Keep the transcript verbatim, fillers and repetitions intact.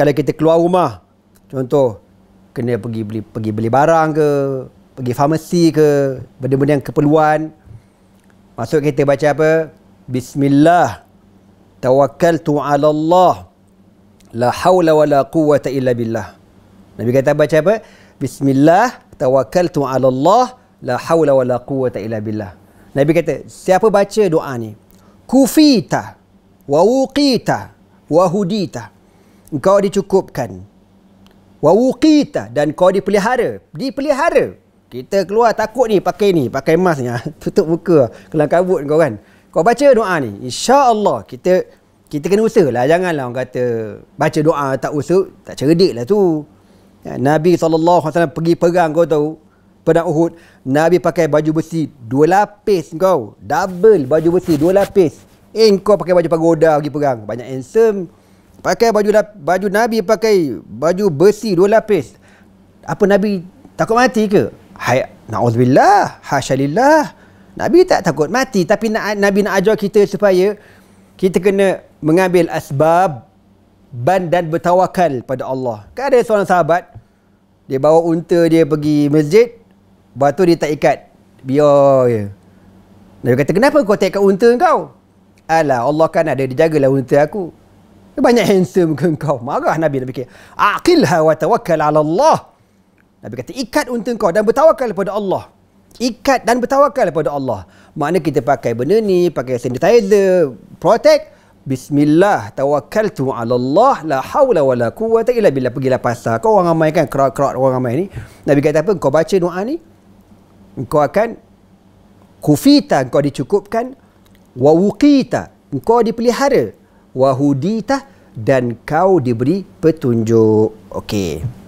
Kalau kita keluar rumah, contoh kena pergi beli pergi beli barang ke, pergi farmasi ke, benda-benda yang keperluan, maksud kita baca apa? Bismillah Tawakkaltu a'laallah, la hawla wa la quwwata illa billah. Nabi kata baca apa? Bismillah Tawakkaltu a'laallah, la hawla wa la quwwata illa billah. Nabi kata, siapa baca doa ni, kufita wa wuqita wa hudita, engkau dicukupkan, wa wuqita, dan kau dipelihara. Dipelihara. Kita keluar takut ni, pakai ni, pakai mask ni, tutup muka, kelang kabut kau kan. Kau baca doa ni, insya-Allah. Kita kita kena usahalah, janganlah orang kata baca doa tak usaha, tak cerdiklah tu. Nabi sallallahu alaihi wasallam pergi perang, kau tahu, pedang Uhud, Nabi pakai baju besi dua lapis kau. Double baju besi dua lapis. Eh, kau pakai baju pagoda pergi perang, banyak handsome. Pakai baju baju Nabi pakai baju besi dua lapis. Apa Nabi takut mati ke? Hai, na'udzubillah, hasyalillah. Nabi tak takut mati, tapi nak, Nabi nak ajar kita supaya kita kena mengambil asbab dan bertawakal pada Allah. Kan ada seorang sahabat, dia bawa unta dia pergi masjid, batu dia tak ikat, biar je. Nabi kata, kenapa kau tak ikat unta kau? Alah, Allah kan ada, dia jagalah unta aku. Banyak handsome ke kau? Marah Nabi. Nabi fikir, aqilha wa tawakkal ala Allah. Nabi kata, ikat unta kau dan bertawakal kepada Allah. Ikat dan bertawakal kepada Allah. Makna kita pakai benda ni, pakai sanitizer, protect. Bismillah Tawakkaltu ala Allah, la hawla wa la quwwata illa billah. Pergilah pasar, kau orang ramai kan, kerak-kerak orang ramai ni. Nabi kata apa? Kau baca doa ni, engkau akan kufita, engkau dicukupkan, wa wuqita, engkau dipelihara, wa hudita, dan kau diberi petunjuk. Okey.